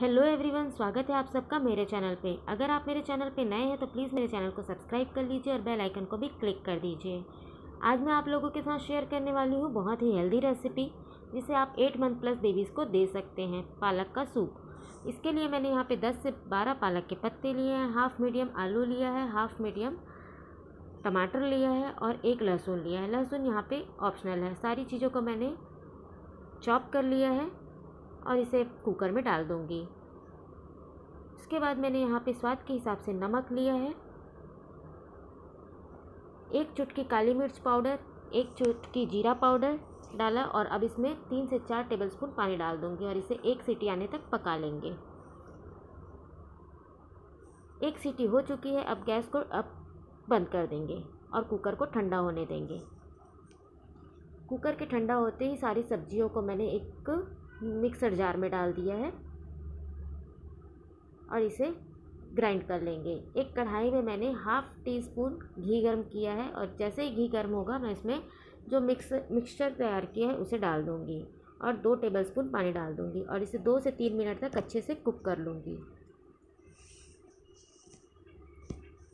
Hello everyone, स्वागत है आप सबका मेरे चैनल पे। अगर आप मेरे चैनल पे नए हैं तो प्लीज़ मेरे चैनल को सब्सक्राइब कर लीजिए और बेल आइकन को भी क्लिक कर दीजिए। आज मैं आप लोगों के साथ शेयर करने वाली हूँ बहुत ही हेल्दी रेसिपी जिसे आप 8 मंथ प्लस बेबीज़ को दे सकते हैं, पालक का सूप। इसके लिए मैंने यहाँ पे 10 से 12 पालक के पत्ते लिए हैं, हाफ़ मीडियम आलू लिया है, हाफ़ मीडियम टमाटर लिया है और एक लहसुन लिया है। लहसुन यहाँ पर ऑप्शनल है। सारी चीज़ों को मैंने चॉप कर लिया है और इसे कुकर में डाल दूंगी। उसके बाद मैंने यहाँ पे स्वाद के हिसाब से नमक लिया है, 1 चुटकी काली मिर्च पाउडर, 1 चुटकी जीरा पाउडर डाला और अब इसमें 3 से 4 टेबलस्पून पानी डाल दूंगी और इसे 1 सीटी आने तक पका लेंगे। 1 सीटी हो चुकी है, अब गैस को बंद कर देंगे और कुकर को ठंडा होने देंगे। कुकर के ठंडा होते ही सारी सब्जियों को मैंने एक मिक्सर जार में डाल दिया है और इसे ग्राइंड कर लेंगे। एक कढ़ाई में मैंने ½ टीस्पून घी गर्म किया है और जैसे ही घी गर्म होगा मैं इसमें जो मिक्सचर तैयार किया है उसे डाल दूंगी और 2 टेबलस्पून पानी डाल दूंगी और इसे 2 से 3 मिनट तक अच्छे से कुक कर लूँगी।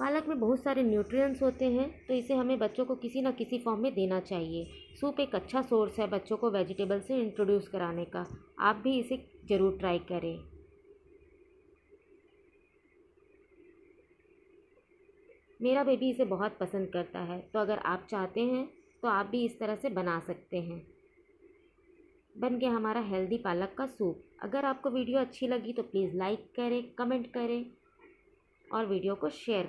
पालक में बहुत सारे न्यूट्रिएंट्स होते हैं तो इसे हमें बच्चों को किसी ना किसी फॉर्म में देना चाहिए। सूप एक अच्छा सोर्स है बच्चों को वेजिटेबल से इंट्रोड्यूस कराने का। आप भी इसे ज़रूर ट्राई करें। मेरा बेबी इसे बहुत पसंद करता है, तो अगर आप चाहते हैं तो आप भी इस तरह से बना सकते हैं। बन गया हमारा हेल्दी पालक का सूप। अगर आपको वीडियो अच्छी लगी तो प्लीज़ लाइक करें, कमेंट करें और वीडियो को शेयर।